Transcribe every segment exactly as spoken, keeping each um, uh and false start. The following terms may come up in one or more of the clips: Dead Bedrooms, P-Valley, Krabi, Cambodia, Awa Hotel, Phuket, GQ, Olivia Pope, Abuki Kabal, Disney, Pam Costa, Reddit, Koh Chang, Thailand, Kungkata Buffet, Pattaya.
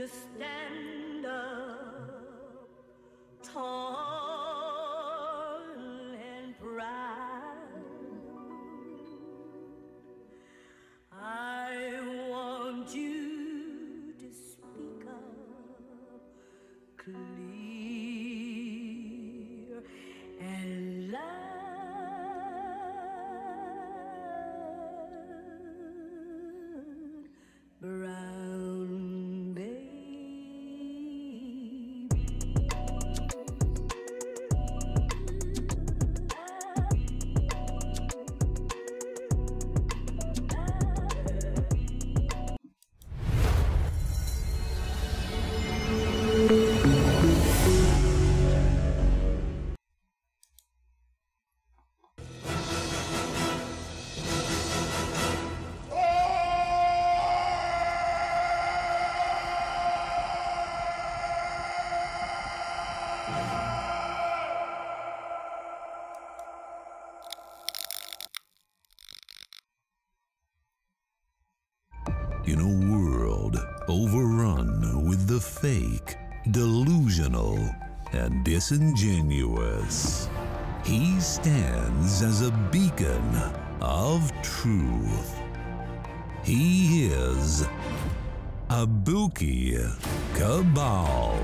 to stand up tall and proud. I want you to speak up clear and loud. In a world overrun with the fake, delusional, and disingenuous, he stands as a beacon of truth. He is Abuki Kabal.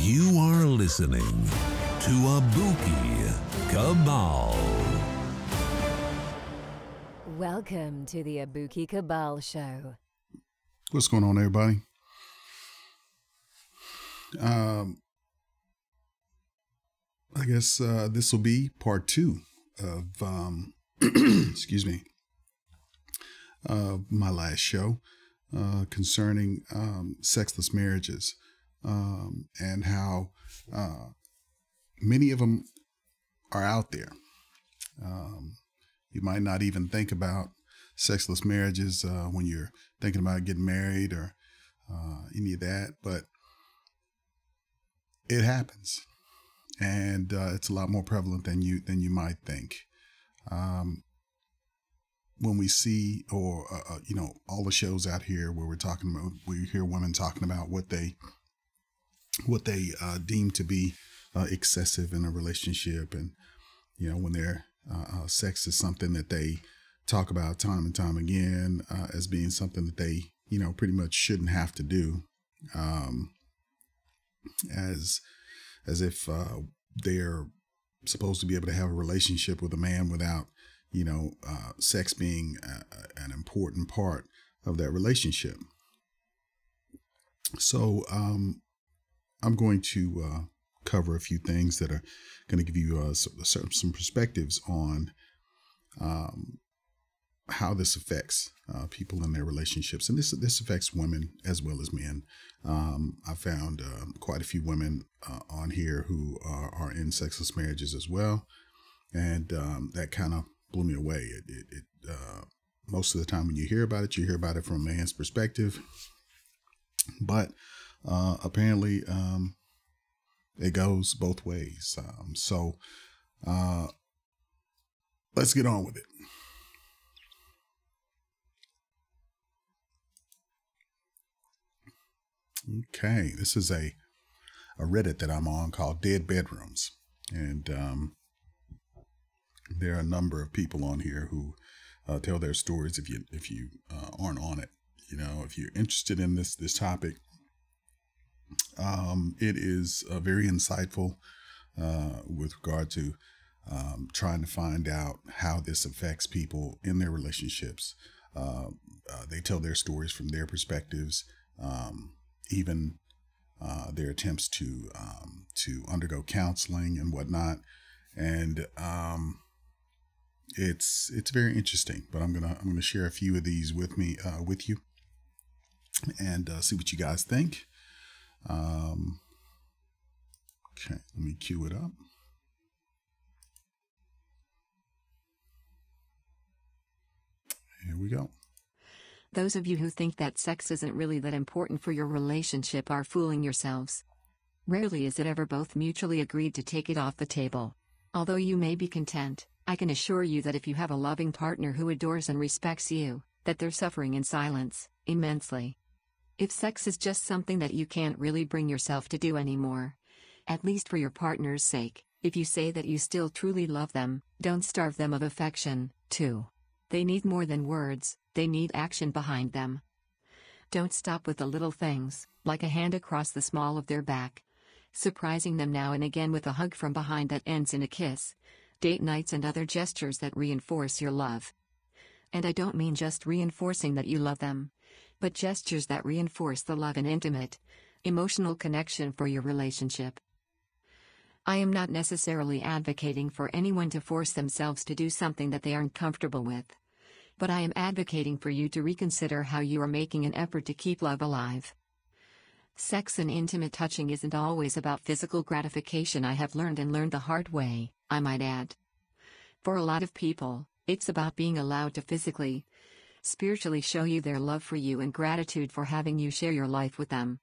You are listening to Abuki Kabal. Welcome to the Abuki Kabal Show. What's going on, everybody? Um, I guess uh, this will be part two of, um, excuse me, uh, my last show uh, concerning um, sexless marriages. Um, and how uh, many of them are out there. Um, you might not even think about sexless marriages uh, when you're thinking about getting married or uh, any of that, but it happens, and uh, it's a lot more prevalent than you than you might think. Um, when we see, or uh, you know, all the shows out here where we're talking about, we hear women talking about what they. what they uh, deem to be uh, excessive in a relationship. And, you know, when their uh, uh, sex is something that they talk about time and time again uh, as being something that they, you know, pretty much shouldn't have to do, um, as, as if uh, they're supposed to be able to have a relationship with a man without, you know, uh, sex being a, an important part of that relationship. So, um, I'm going to uh, cover a few things that are going to give you uh, some, some perspectives on um, how this affects uh, people in their relationships. And this this affects women as well as men. Um, I found uh, quite a few women uh, on here who are, are in sexless marriages as well. And um, that kind of blew me away. It, it, it, uh, most of the time when you hear about it, you hear about it from a man's perspective. But Uh, apparently, um, it goes both ways. Um, so, uh, let's get on with it. Okay. This is a, a Reddit that I'm on called Dead Bedrooms. And, um, there are a number of people on here who, uh, tell their stories. If you, if you, uh, aren't on it, you know, if you're interested in this, this topic, Um, it is uh, very insightful uh, with regard to um, trying to find out how this affects people in their relationships. Uh, uh, they tell their stories from their perspectives, um, even uh, their attempts to um, to undergo counseling and whatnot. And um, it's it's very interesting. But I'm gonna I'm gonna share a few of these with me uh, with you, and uh, see what you guys think. Um, okay, let me cue it up. Here we go. Those of you who think that sex isn't really that important for your relationship are fooling yourselves. Rarely is it ever both mutually agreed to take it off the table. Although you may be content, I can assure you that if you have a loving partner who adores and respects you, that they're suffering in silence, immensely. If sex is just something that you can't really bring yourself to do anymore, at least for your partner's sake, if you say that you still truly love them, don't starve them of affection, too. They need more than words, they need action behind them. Don't stop with the little things, like a hand across the small of their back. Surprising them now and again with a hug from behind that ends in a kiss. Date nights and other gestures that reinforce your love. And I don't mean just reinforcing that you love them, but gestures that reinforce the love and intimate, emotional connection for your relationship. I am not necessarily advocating for anyone to force themselves to do something that they aren't comfortable with. But I am advocating for you to reconsider how you are making an effort to keep love alive. Sex and intimate touching isn't always about physical gratification. I have learned and learned the hard way, I might add. For a lot of people, it's about being allowed to physically, spiritually show you their love for you and gratitude for having you share your life with them.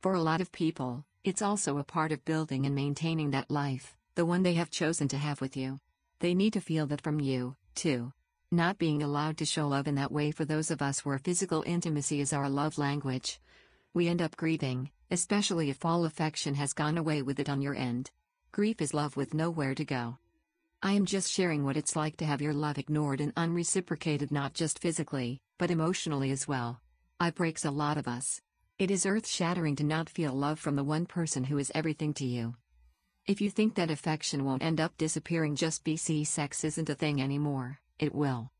For a lot of people, it's also a part of building and maintaining that life, the one they have chosen to have with you. They need to feel that from you, too. Not being allowed to show love in that way for those of us where physical intimacy is our love language. We end up grieving, especially if all affection has gone away with it on your end. Grief is love with nowhere to go. I am just sharing what it's like to have your love ignored and unreciprocated, not just physically, but emotionally as well. It breaks a lot of us. It is earth-shattering to not feel love from the one person who is everything to you. If you think that affection won't end up disappearing just because sex isn't a thing anymore, it will.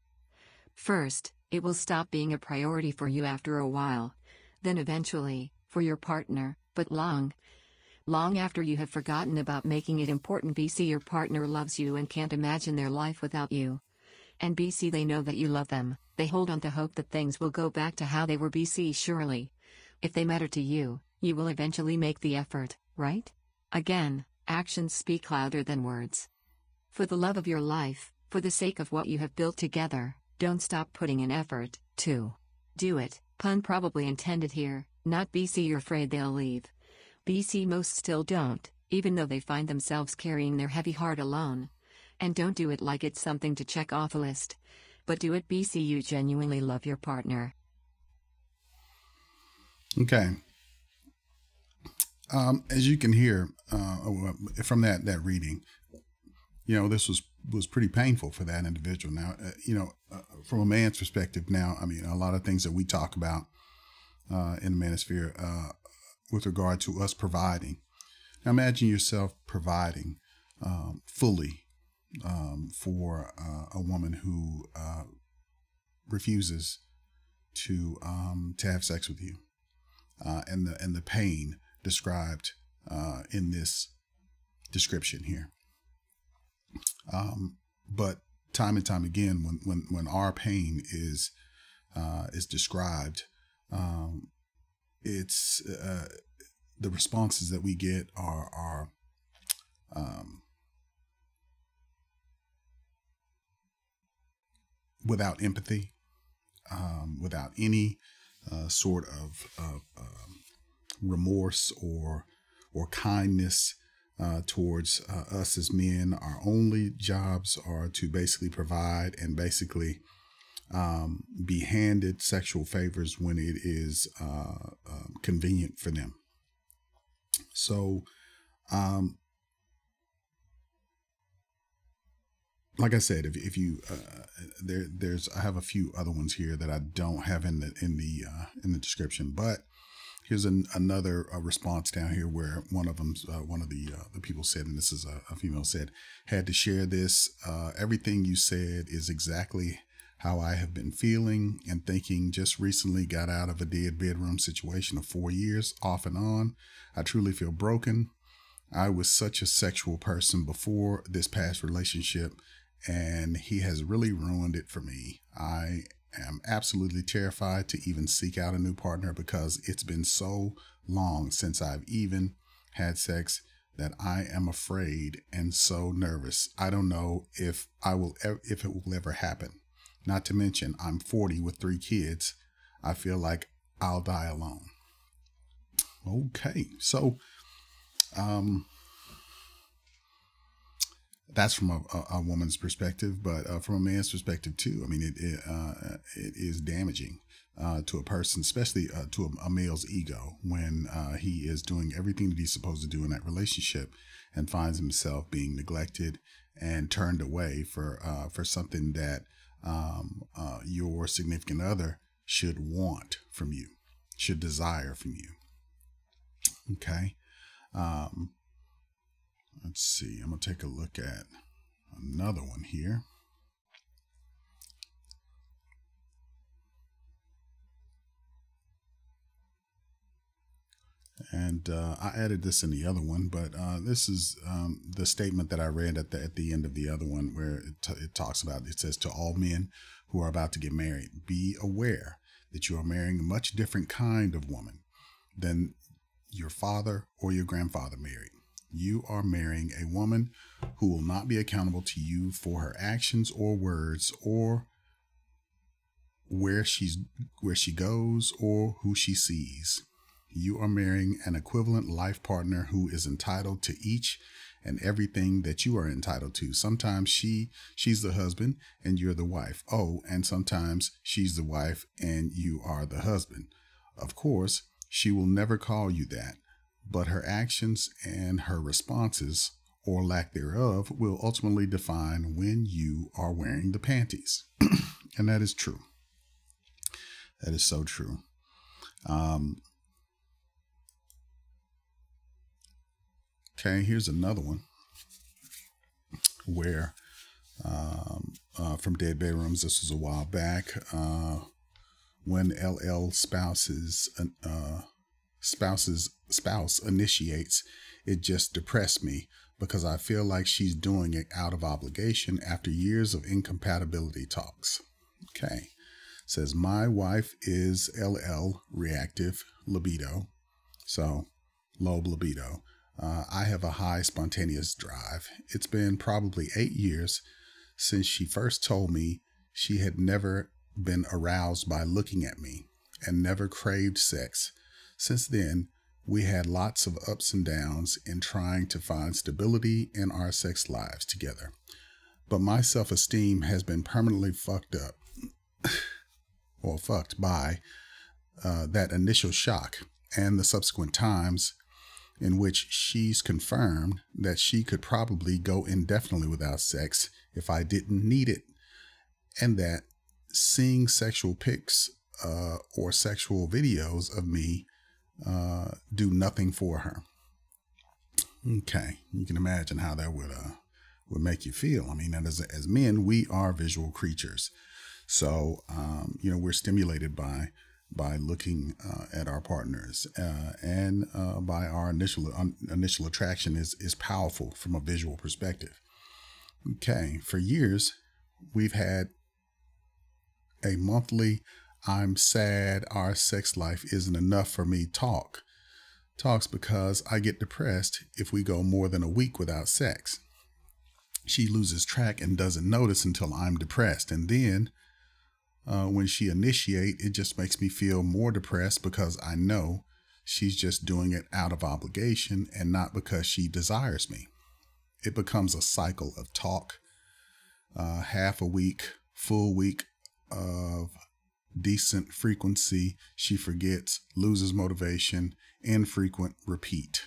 First, it will stop being a priority for you after a while. Then eventually, for your partner, but long, long after you have forgotten about making it important because your partner loves you and can't imagine their life without you. And because they know that you love them, they hold on to hope that things will go back to how they were because surely, if they matter to you, you will eventually make the effort, right? Again, actions speak louder than words. For the love of your life, for the sake of what you have built together, don't stop putting in effort, too. Do it, pun probably intended here, not because you're afraid they'll leave. Because most still don't, even though they find themselves carrying their heavy heart alone. And don't do it like it's something to check off a list. But do it because you genuinely love your partner. Okay. Um, as you can hear uh, from that that reading, you know, this was was pretty painful for that individual. Now, uh, you know, uh, from a man's perspective now, I mean, a lot of things that we talk about uh, in the manosphere uh, with regard to us providing. Now, imagine yourself providing um, fully um, for uh, a woman who uh, refuses to um, to have sex with you, uh, and the and the pain described uh, in this description here. Um, but time and time again, when when when our pain is uh, is described, um, it's uh, the responses that we get are are um, without empathy. Um, without any uh, sort of uh, uh, remorse or or kindness uh, towards uh, us as men. Our only jobs are to basically provide and basically um, be handed sexual favors when it is uh, uh, convenient for them. So, um, like I said, if, if you uh, there, there's I have a few other ones here that I don't have in the in the uh, in the description. But here's an, another uh, response down here where one of them, uh, one of the uh, the people said, and this is a, a female said, had to share this. Uh, everything you said is exactly how I have been feeling and thinking. Just recently got out of a dead bedroom situation of four years off and on. I truly feel broken. I was such a sexual person before this past relationship. And he has really ruined it for me. I am absolutely terrified to even seek out a new partner because it's been so long since I've even had sex that I am afraid and so nervous. I don't know if I will, if it will ever happen. Not to mention, I'm forty with three kids. I feel like I'll die alone. Okay, so um, that's from a, a, a woman's perspective, but uh, from a man's perspective too. I mean, it it, uh, it is damaging uh, to a person, especially uh, to a, a male's ego, when uh, he is doing everything that he's supposed to do in that relationship and finds himself being neglected and turned away for uh, for something that um, uh, your significant other should want from you, should desire from you. Okay, um, let's see. I'm going to take a look at another one here. And uh, I added this in the other one, but uh, this is um, the statement that I read at the, at the end of the other one, where it, t it talks about, it says, to all men who are about to get married, be aware that you are marrying a much different kind of woman than your father or your grandfather married. You are marrying a woman who will not be accountable to you for her actions or words, or where she's where she goes or who she sees. You are marrying an equivalent life partner who is entitled to each and everything that you are entitled to. Sometimes she she's the husband and you're the wife. Oh, and sometimes she's the wife and you are the husband. Of course, she will never call you that, but her actions and her responses, or lack thereof, will ultimately define when you are wearing the panties. And that is true. That is so true. Um, okay, here's another one where um, uh, from Dead Bedrooms. This was a while back. Uh, when L L spouses uh, spouses spouse initiates, it just depressed me because I feel like she's doing it out of obligation after years of incompatibility talks. Okay, says my wife is L L reactive libido, so low libido. Uh, I have a high spontaneous drive. It's been probably eight years since she first told me she had never been aroused by looking at me and never craved sex. Since then, we had lots of ups and downs in trying to find stability in our sex lives together. But my self-esteem has been permanently fucked up or fucked by uh, that initial shock and the subsequent times in which she's confirmed that she could probably go indefinitely without sex if I didn't need it, and that seeing sexual pics uh, or sexual videos of me uh, do nothing for her. Okay, you can imagine how that would uh, would make you feel. I mean, as as men, we are visual creatures, so um, you know, we're stimulated by by looking uh, at our partners, uh, and uh, by our initial um, initial attraction is is powerful from a visual perspective. Okay, for years we've had a monthly, I'm sad our sex life isn't enough for me talk. Talks because I get depressed if we go more than a week without sex. She loses track and doesn't notice until I'm depressed. And then uh, when she initiates, it just makes me feel more depressed because I know she's just doing it out of obligation and not because she desires me. It becomes a cycle of talk, uh, half a week, full week, of decent frequency, she forgets, loses motivation, infrequent repeat.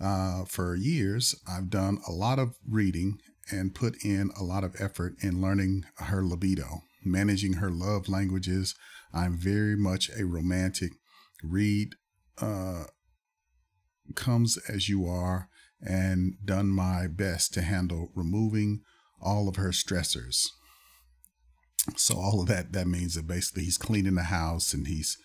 Uh, for years, I've done a lot of reading and put in a lot of effort in learning her libido, managing her love languages. I'm very much a romantic. Read uh, comes as you are, and done my best to handle removing all of her stressors. So all of that, that means that basically he's cleaning the house and he's,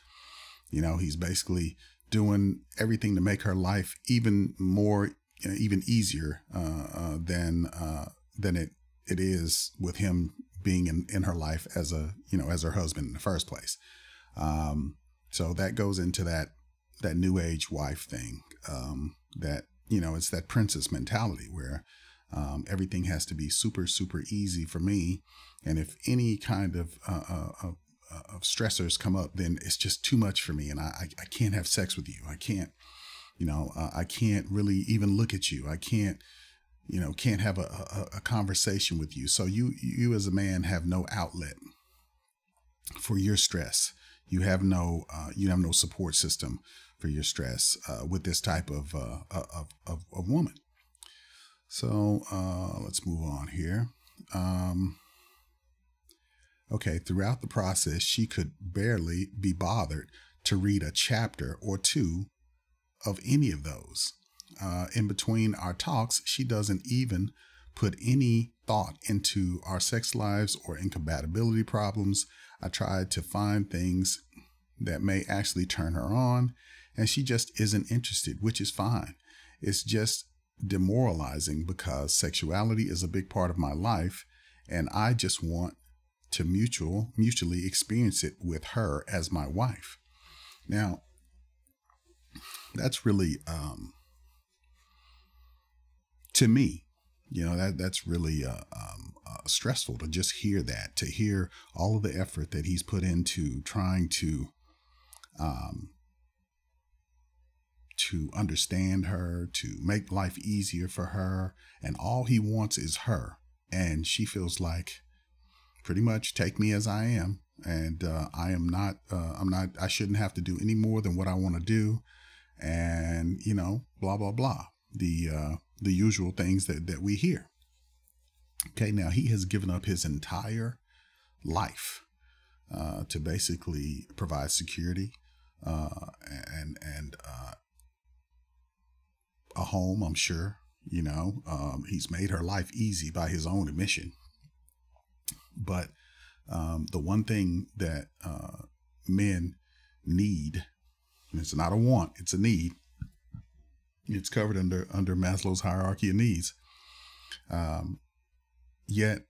you know, he's basically doing everything to make her life even more, you know, even easier uh, uh, than uh, than it it is with him being in, in her life as a, you know, as her husband in the first place. Um, so that goes into that that new age wife thing, um, that, you know, it's that princess mentality where Um, everything has to be super, super easy for me. And if any kind of, uh, uh, uh, of stressors come up, then it's just too much for me. And I, I can't have sex with you. I can't, you know, uh, I can't really even look at you. I can't, you know, can't have a, a, a conversation with you. So you, you as a man have no outlet for your stress. You have no, uh, you have no support system for your stress, uh, with this type of, uh, of, of, of woman. So, uh, let's move on here. Um, Okay, throughout the process, she could barely be bothered to read a chapter or two of any of those. Uh, in between our talks, she doesn't even put any thought into our sex lives or incompatibility problems. I tried to find things that may actually turn her on, and she just isn't interested, which is fine. It's just demoralizing because sexuality is a big part of my life, and I just want to mutual, mutually experience it with her as my wife. Now, that's really, um, to me, you know, that that's really uh, um, uh, stressful to just hear that, to hear all of the effort that he's put into trying to, um, to understand her, to make life easier for her. And all he wants is her. And she feels like, pretty much take me as I am. And, uh, I am not, uh, I'm not, I shouldn't have to do any more than what I want to do. And, you know, blah, blah, blah. The, uh, the usual things that, that we hear. Okay. Now he has given up his entire life, uh, to basically provide security, uh, and, and, uh, a home, I'm sure, you know, um, he's made her life easy by his own admission. But um, the one thing that uh, men need, and it's not a want, it's a need. It's covered under under Maslow's hierarchy of needs. Um, yet,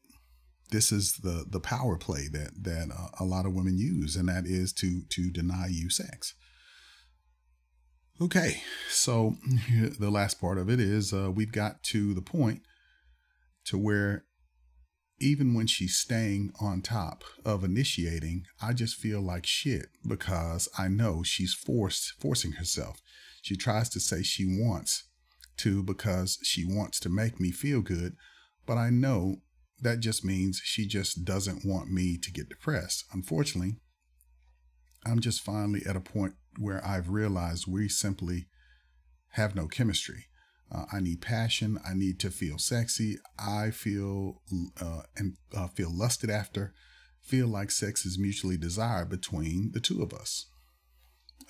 this is the the power play that that uh, a lot of women use, and that is to to deny you sex. Okay, so the last part of it is uh, we've got to the point to where, even when she's staying on top of initiating, I just feel like shit because I know she's forced, forcing herself. She tries to say she wants to because she wants to make me feel good, but I know that just means she just doesn't want me to get depressed. Unfortunately, I'm just finally at a point where I've realized we simply have no chemistry. Uh, I need passion. I need to feel sexy. I feel uh, and uh, feel lusted after. Feel like sex is mutually desired between the two of us.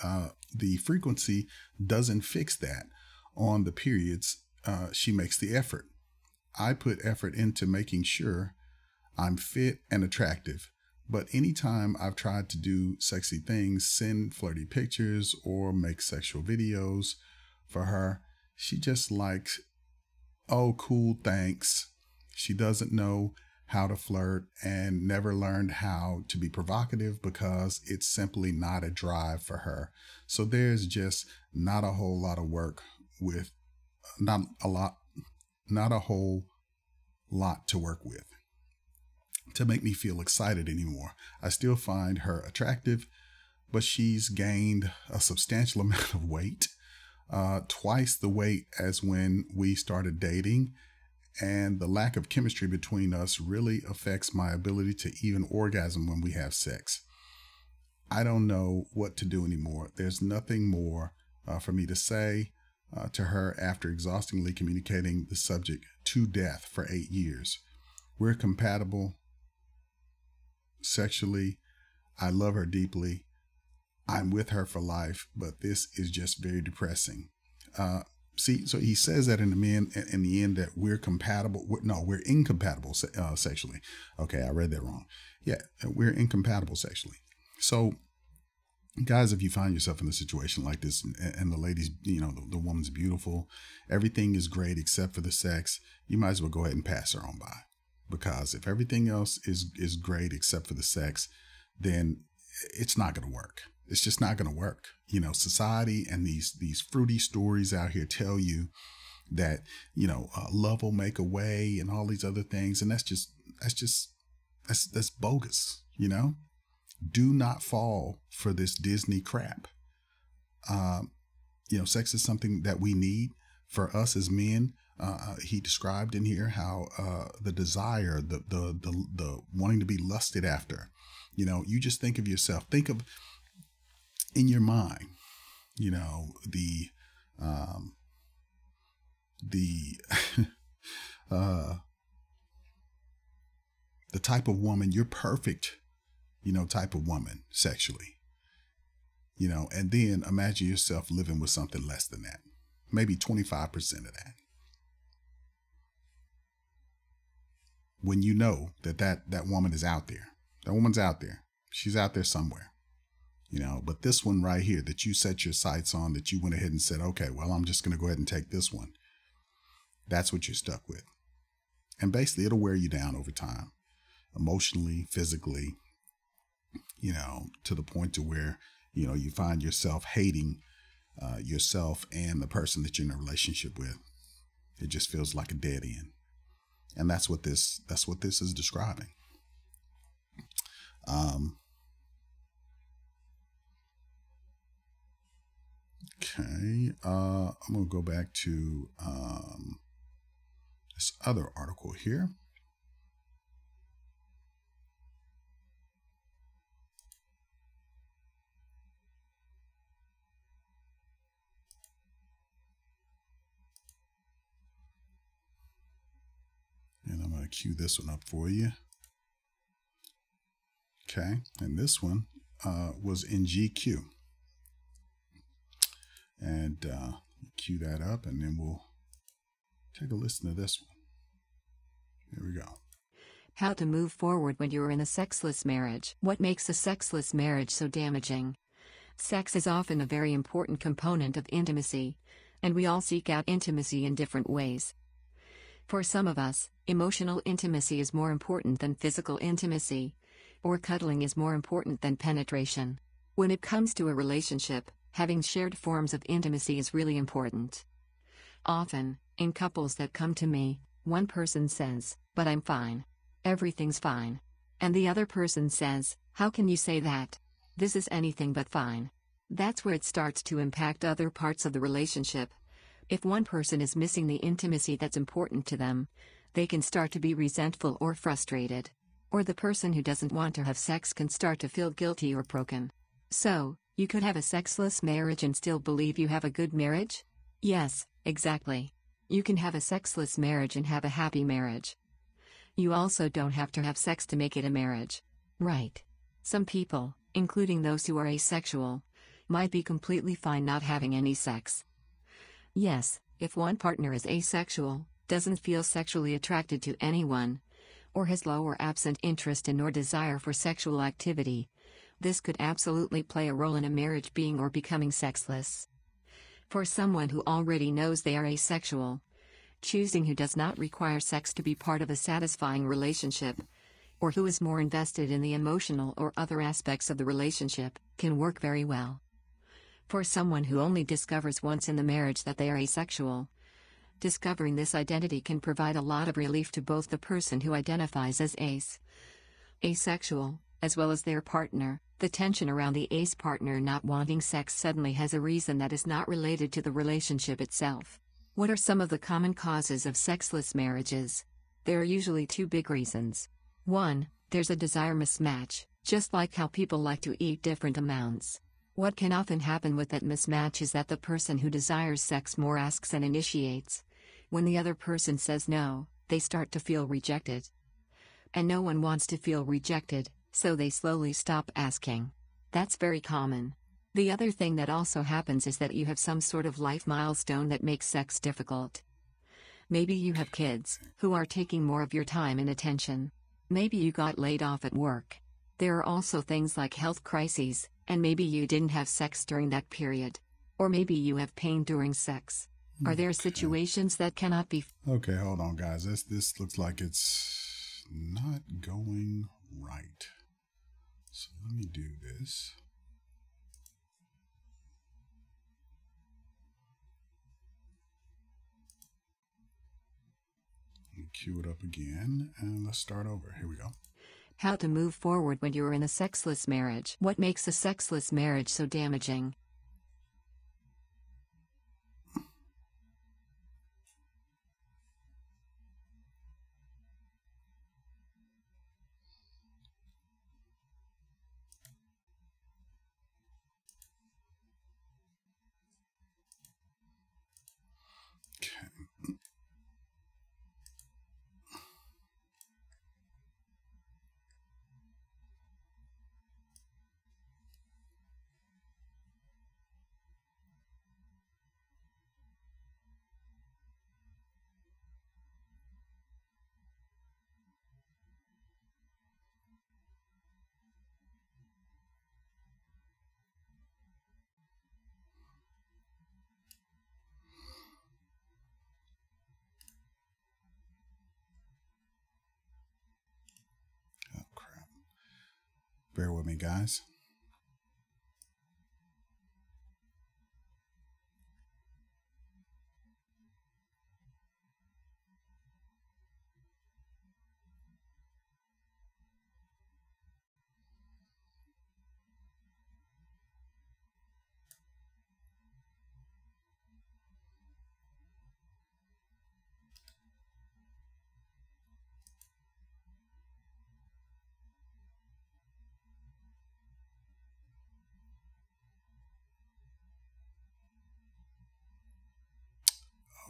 Uh, the frequency doesn't fix that on the periods uh, she makes the effort. I put effort into making sure I'm fit and attractive. But anytime I've tried to do sexy things, send flirty pictures or make sexual videos for her, she just likes, oh, cool, thanks. She doesn't know how to flirt and never learned how to be provocative because it's simply not a drive for her. So there's just not a whole lot of work with, not a lot, not a whole lot to work with to make me feel excited anymore. I still find her attractive, but she's gained a substantial amount of weight. Uh, twice the weight as when we started dating, and the lack of chemistry between us really affects my ability to even orgasm when we have sex. I don't know what to do anymore. There's nothing more uh, for me to say uh, to her after exhaustingly communicating the subject to death for eight years. We're compatible sexually. I love her deeply. I'm with her for life, but this is just very depressing. Uh, see, so he says that in the end, in the end that we're compatible. We're, no, we're incompatible uh, sexually. Okay, I read that wrong. Yeah, we're incompatible sexually. So, guys, if you find yourself in a situation like this, and, and the lady's, you know, the, the woman's beautiful, everything is great except for the sex, you might as well go ahead and pass her on by, because if everything else is is great except for the sex, then it's not going to work. It's just not going to work. You know, society and these, these fruity stories out here tell you that, you know, uh, love will make a way and all these other things. And that's just, that's just, that's, that's bogus, you know? Do not fall for this Disney crap. Um, you know, sex is something that we need for us as men. Uh, he described in here how uh, the desire, the, the, the, the wanting to be lusted after, you know, you just think of yourself, think of in your mind, you know, the, um, the, uh, the type of woman, you're perfect, you know, type of woman sexually, you know, and then imagine yourself living with something less than that, maybe twenty-five percent of that. When you know that, that that woman is out there, that woman's out there, she's out there somewhere, you know, but this one right here that you set your sights on, that you went ahead and said, okay, well, I'm just going to go ahead and take this one. That's what you're stuck with. And basically it'll wear you down over time, emotionally, physically, you know, to the point to where, you know, you find yourself hating uh, yourself and the person that you're in a relationship with. It just feels like a dead end. And that's what this, that's what this is describing. Um, okay. Uh, I'm going to go back to, um, this other article here. And I'm going to cue this one up for you. Okay. And this one uh, was in G Q. And uh, cue that up and then we'll take a listen to this one. Here we go. How to move forward when you're in a sexless marriage. What makes a sexless marriage so damaging? Sex is often a very important component of intimacy, and we all seek out intimacy in different ways. For some of us, emotional intimacy is more important than physical intimacy, or cuddling is more important than penetration. When it comes to a relationship, having shared forms of intimacy is really important. Often, in couples that come to me, one person says, "But I'm fine. Everything's fine." And the other person says, "How can you say that? This is anything but fine." That's where it starts to impact other parts of the relationship. If one person is missing the intimacy that's important to them, they can start to be resentful or frustrated. Or the person who doesn't want to have sex can start to feel guilty or broken. So, you could have a sexless marriage and still believe you have a good marriage? Yes, exactly. You can have a sexless marriage and have a happy marriage. You also don't have to have sex to make it a marriage. Right. Some people, including those who are asexual, might be completely fine not having any sex. Yes, if one partner is asexual, doesn't feel sexually attracted to anyone, or has low or absent interest in or desire for sexual activity, this could absolutely play a role in a marriage being or becoming sexless. For someone who already knows they are asexual, choosing who does not require sex to be part of a satisfying relationship, or who is more invested in the emotional or other aspects of the relationship, can work very well. For someone who only discovers once in the marriage that they are asexual, discovering this identity can provide a lot of relief to both the person who identifies as ace, asexual, as well as their partner. The tension around the ace partner not wanting sex suddenly has a reason that is not related to the relationship itself. What are some of the common causes of sexless marriages? There are usually two big reasons. One, there's a desire mismatch, just like how people like to eat different amounts. What can often happen with that mismatch is that the person who desires sex more asks and initiates. When the other person says no, they start to feel rejected. And no one wants to feel rejected, so they slowly stop asking. That's very common. The other thing that also happens is that you have some sort of life milestone that makes sex difficult. Maybe you have kids, who are taking more of your time and attention. Maybe you got laid off at work. There are also things like health crises, and maybe you didn't have sex during that period. Or maybe you have pain during sex. Are there situations that cannot be... Okay, hold on, guys. This, this looks like it's not going right. So let me do this. queue it up again, and let's start over. Here we go. How to move forward when you are in a sexless marriage. What makes a sexless marriage so damaging? Bear with me, guys.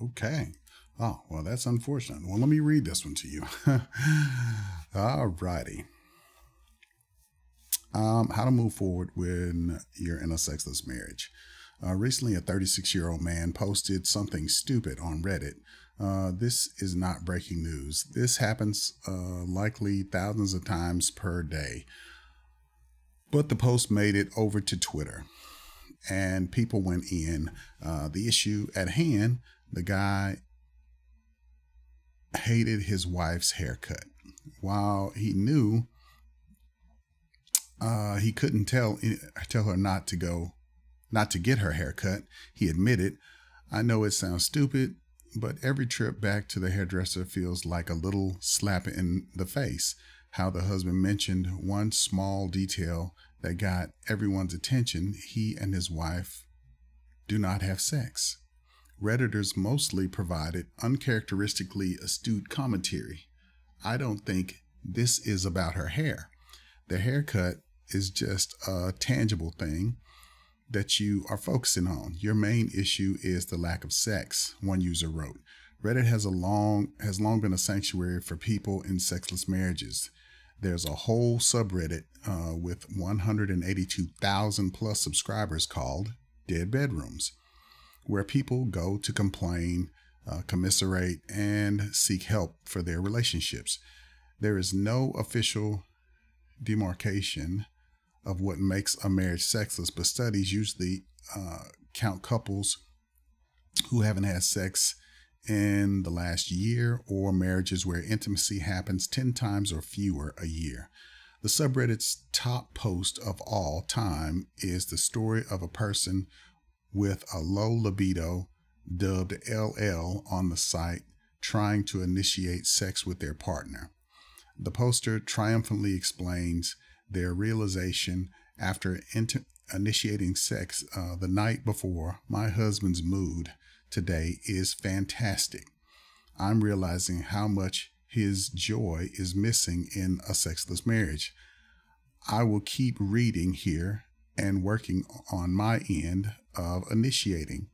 Okay. Oh, well, that's unfortunate. Well, let me read this one to you. All righty. Um, how to move forward when you're in a sexless marriage. Uh, recently, a thirty-six-year-old man posted something stupid on Reddit. Uh, this is not breaking news. This happens uh, likely thousands of times per day. But the post made it over to Twitter, and people went in. Uh, the issue at hand: the guy hated his wife's haircut. While he knew uh, he couldn't tell tell her not to go, not to get her haircut, he admitted, "I know it sounds stupid, but every trip back to the hairdresser feels like a little slap in the face." How the husband mentioned one small detail that got everyone's attention: he and his wife do not have sex. Redditors mostly provided uncharacteristically astute commentary. "I don't think this is about her hair. The haircut is just a tangible thing that you are focusing on. Your main issue is the lack of sex," one user wrote. Reddit has a long has long been a sanctuary for people in sexless marriages. There's a whole subreddit uh, with one hundred eighty-two thousand plus subscribers called Dead Bedrooms, where people go to complain, uh, commiserate, and seek help for their relationships. There is no official demarcation of what makes a marriage sexless, but studies usually uh, count couples who haven't had sex in the last year, or marriages where intimacy happens ten times or fewer a year. The subreddit's top post of all time is the story of a person with a low libido, dubbed L L on the site, trying to initiate sex with their partner. The poster triumphantly explains their realization: "After initiating sex uh, the night before, my husband's mood today is fantastic. I'm realizing how much his joy is missing in a sexless marriage. I will keep reading here and working on my end of initiating."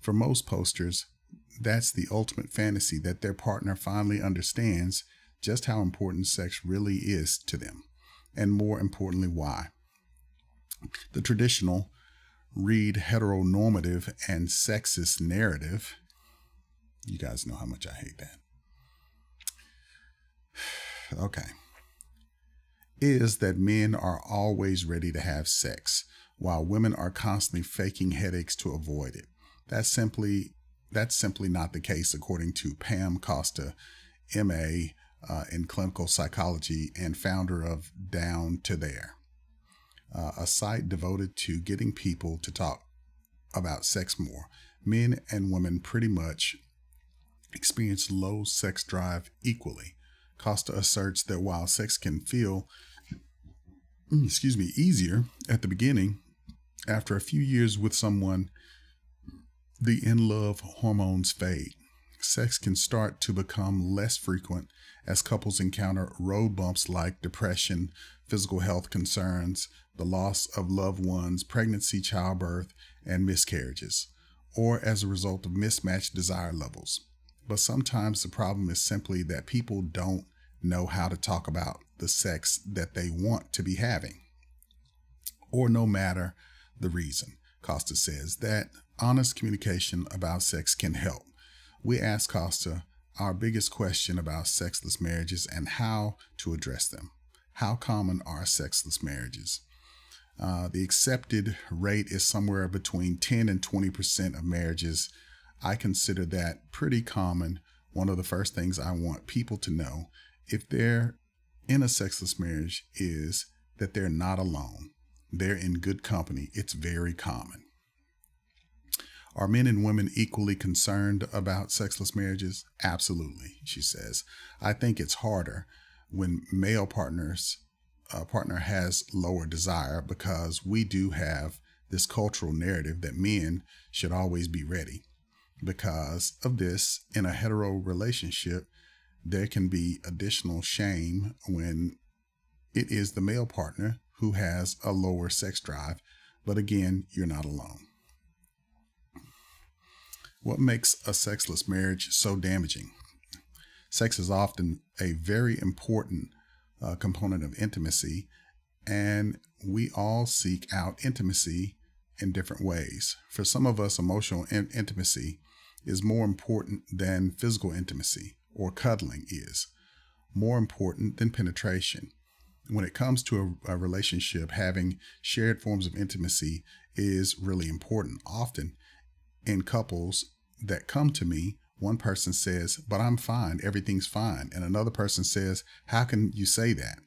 For most posters, that's the ultimate fantasy: that their partner finally understands just how important sex really is to them, and more importantly, why. The traditional, read heteronormative and sexist narrative — you guys know how much I hate that. Okay. Is that men are always ready to have sex, while women are constantly faking headaches to avoid it. That's simply that's simply not the case, according to Pam Costa, M A uh, in clinical psychology and founder of Down to There, uh, a site devoted to getting people to talk about sex more. Men and women pretty much experience low sex drive equally. Costa asserts that while sex can feel, excuse me, easier at the beginning, after a few years with someone, the in-love hormones fade. Sex can start to become less frequent as couples encounter road bumps like depression, physical health concerns, the loss of loved ones, pregnancy, childbirth, and miscarriages, or as a result of mismatched desire levels. But sometimes the problem is simply that people don't know how to talk about the sex that they want to be having, or no matter the reason. Costa says that honest communication about sex can help. We asked Costa our biggest question about sexless marriages and how to address them. How common are sexless marriages? Uh, the accepted rate is somewhere between ten and twenty percent of marriages. I consider that pretty common. One of the first things I want people to know if they're in a sexless marriage is that they're not alone. They're in good company. It's very common. Are men and women equally concerned about sexless marriages? Absolutely, she says. I think it's harder when male partners, uh, partner has lower desire because we do have this cultural narrative that men should always be ready. Because of this, in a hetero relationship, there can be additional shame when it is the male partner who has a lower sex drive. But again, you're not alone. What makes a sexless marriage so damaging? Sex is often a very important uh, component of intimacy, and we all seek out intimacy in different ways. For some of us, emotional in intimacy is more important than physical intimacy, or cuddling is more important than penetration. When it comes to a, a relationship, having shared forms of intimacy is really important. Often, in couples that come to me, one person says, but I'm fine, everything's fine. And another person says, how can you say that?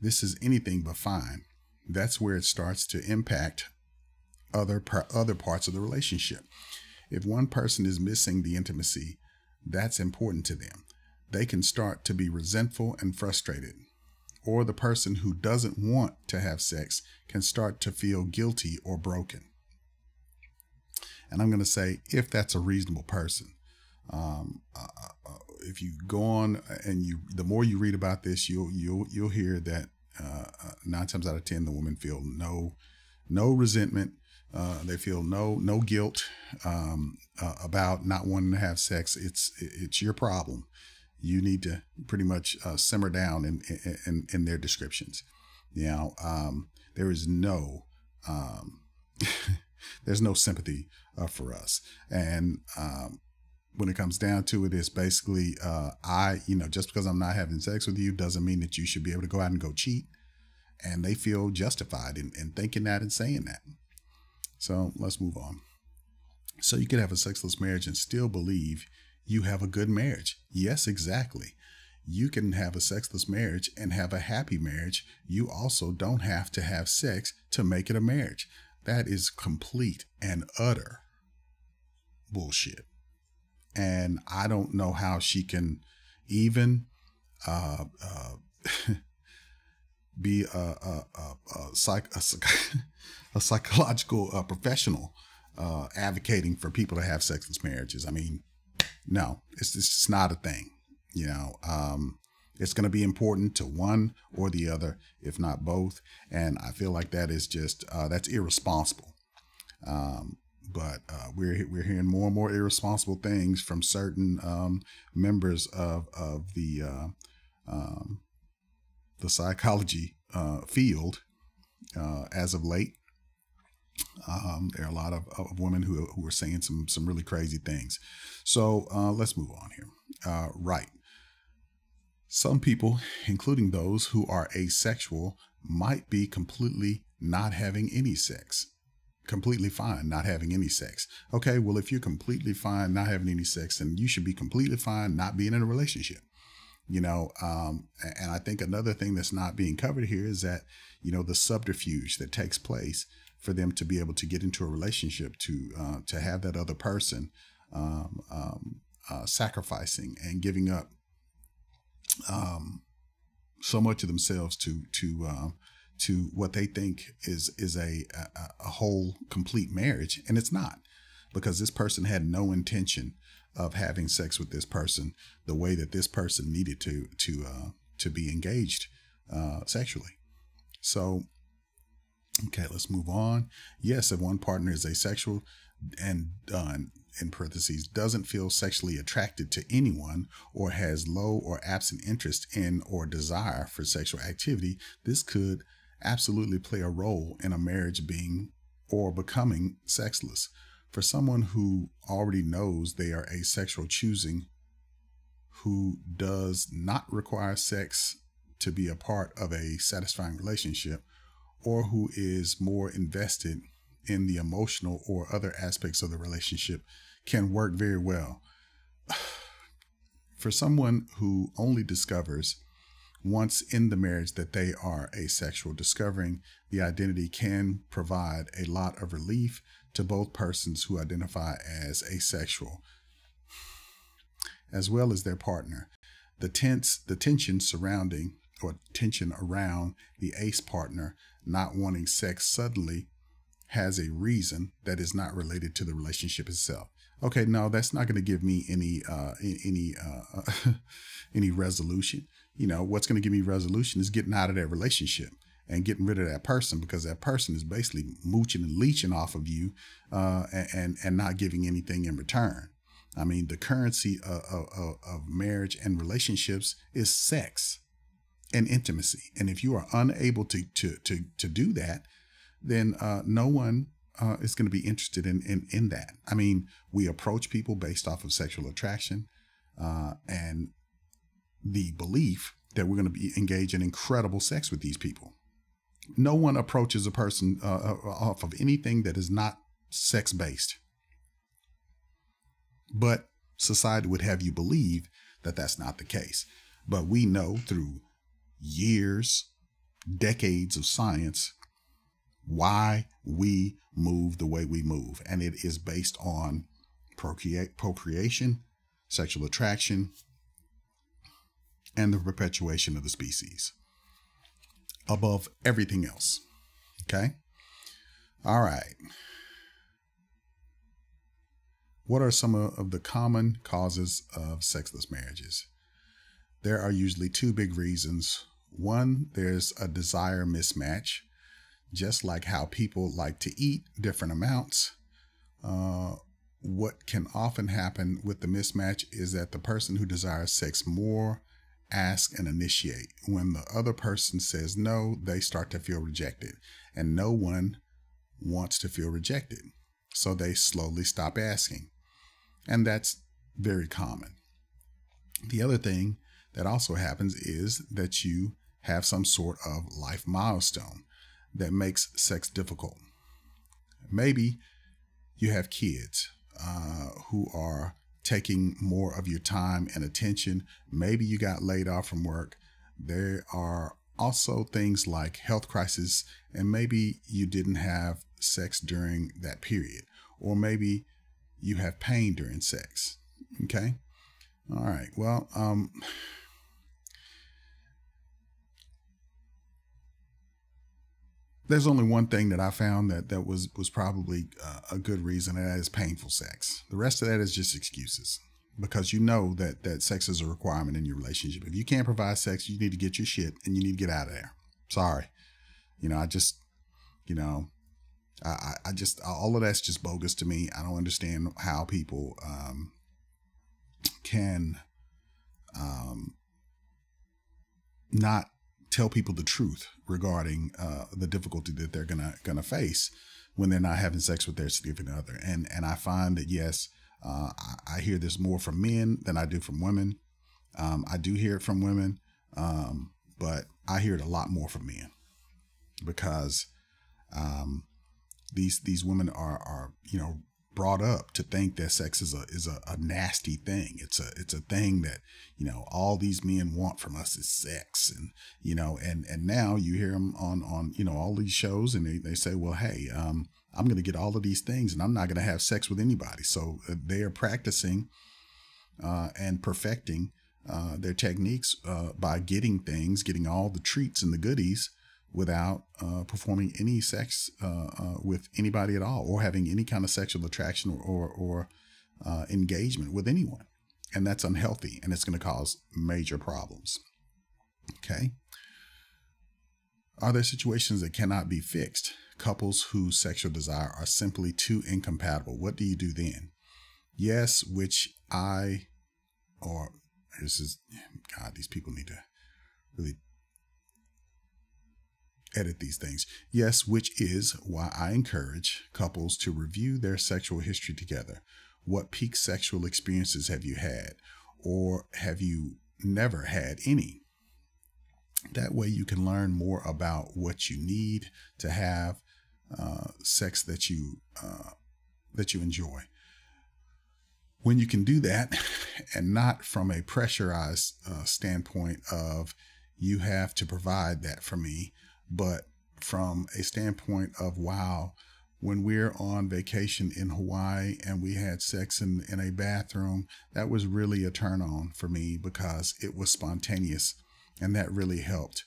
This is anything but fine. That's where it starts to impact other, other parts of the relationship. If one person is missing the intimacy that's important to them, they can start to be resentful and frustrated. Or the person who doesn't want to have sex can start to feel guilty or broken. And I'm going to say, if that's a reasonable person, um, uh, uh, if you go on and you, the more you read about this, you'll you'll you'll hear that uh, nine times out of ten, the women feel no no resentment, uh, they feel no no guilt um, uh, about not wanting to have sex. It's it's your problem. You need to pretty much uh, simmer down in in in their descriptions. Now, um, there is no. Um, There's no sympathy uh, for us. And um, when it comes down to it, it's basically uh, I, you know, just because I'm not having sex with you doesn't mean that you should be able to go out and go cheat. And they feel justified in, in thinking that and saying that. So let's move on. So you could have a sexless marriage and still believe you have a good marriage. Yes, exactly. You can have a sexless marriage and have a happy marriage. You also don't have to have sex to make it a marriage. That is complete and utter bullshit. And I don't know how she can even uh, uh, be a, a, a, a, psych, a, a psychological uh, professional uh, advocating for people to have sexless marriages. I mean, no, it's, it's just not a thing. You know, um, it's going to be important to one or the other, if not both. And I feel like that is just uh, that's irresponsible. Um, but uh, we're we're hearing more and more irresponsible things from certain um, members of of the uh, um, the psychology uh, field uh, as of late. Um, there are a lot of, of women who who are saying some some really crazy things. So uh, let's move on here. Uh, right. Some people, including those who are asexual, might be completely not having any sex. Completely fine not having any sex. Okay, well, if you're completely fine not having any sex, then you should be completely fine not being in a relationship. You know, um, and I think another thing that's not being covered here is that, you know, the subterfuge that takes place for them to be able to get into a relationship, to uh, to have that other person um, um, uh, sacrificing and giving up um, so much of themselves to to uh, to what they think is is a, a a whole complete marriage, and it's not, because this person had no intention of having sex with this person the way that this person needed to to uh, to be engaged uh, sexually. So, okay, let's move on. Yes, if one partner is asexual and uh, in parentheses, doesn't feel sexually attracted to anyone or has low or absent interest in or desire for sexual activity, this could absolutely play a role in a marriage being or becoming sexless. For someone who already knows they are asexual, choosing who does not require sex to be a part of a satisfying relationship, or who is more invested in the emotional or other aspects of the relationship, can work very well. For someone who only discovers once in the marriage that they are asexual, discovering the identity can provide a lot of relief to both persons who identify as asexual, as well as their partner. The tense, the tension surrounding or tension around the ace partner not wanting sex suddenly has a reason that is not related to the relationship itself. Okay, no, that's not going to give me any uh, any uh, any resolution. You know, what's going to give me resolution is getting out of that relationship and getting rid of that person, because that person is basically mooching and leeching off of you uh, and and not giving anything in return. I mean, the currency of, of, of marriage and relationships is sex and intimacy, and if you are unable to to to to do that, then uh, no one uh, is going to be interested in, in in that. I mean, we approach people based off of sexual attraction uh, and the belief that we're going to be engage in incredible sex with these people. No one approaches a person uh, off of anything that is not sex based. But society would have you believe that that's not the case. But we know through years, decades of science, why we move the way we move. And it is based on procreate, procreation, sexual attraction, and the perpetuation of the species above everything else. Okay. All right. What are some of the common causes of sexless marriages? There are usually two big reasons. One, there's a desire mismatch. Just like how people like to eat different amounts, uh, what can often happen with the mismatch is that the person who desires sex more asks and initiate. When the other person says no, they start to feel rejected, and no one wants to feel rejected, so they slowly stop asking, and that's very common. The other thing that also happens is that you have some sort of life milestone that makes sex difficult. Maybe you have kids uh, who are taking more of your time and attention. Maybe you got laid off from work. There are also things like health crises, and maybe you didn't have sex during that period, or maybe you have pain during sex. Okay. All right. Well, um, there's only one thing that I found that that was was probably uh, a good reason, and that is painful sex. The rest of that is just excuses, because you know that that sex is a requirement in your relationship. If you can't provide sex, you need to get your shit and you need to get out of there. Sorry. You know, I just, you know, I, I just, all of that's just bogus to me. I don't understand how people um, can um, not tell people the truth regarding uh, the difficulty that they're gonna gonna face when they're not having sex with their significant other. And and I find that, yes, uh, I, I hear this more from men than I do from women. Um, I do hear it from women, um, but I hear it a lot more from men, because um, these these women are are you know brought up to think that sex is a is a, a nasty thing. It's a it's a thing that, you know, all these men want from us is sex. And, you know, and, and now you hear them on, on, you know, all these shows, and they, they say, well, hey, um, I'm going to get all of these things and I'm not going to have sex with anybody. So they are practicing uh, and perfecting uh, their techniques uh, by getting things, getting all the treats and the goodies without uh, performing any sex uh, uh, with anybody at all, or having any kind of sexual attraction or, or, or uh, engagement with anyone. And that's unhealthy, and it's going to cause major problems. Okay. Are there situations that cannot be fixed? Couples whose sexual desire are simply too incompatible. What do you do then? Yes, which I, or this is, God, these people need to really edit these things. Yes, which is why I encourage couples to review their sexual history together. What peak sexual experiences have you had, or have you never had any? That way you can learn more about what you need to have uh, sex that you uh, that you enjoy. When you can do that, and not from a pressurized uh, standpoint of you have to provide that for me, but from a standpoint of, wow, when we're on vacation in Hawaii and we had sex in, in a bathroom, that was really a turn on for me because it was spontaneous. And that really helped.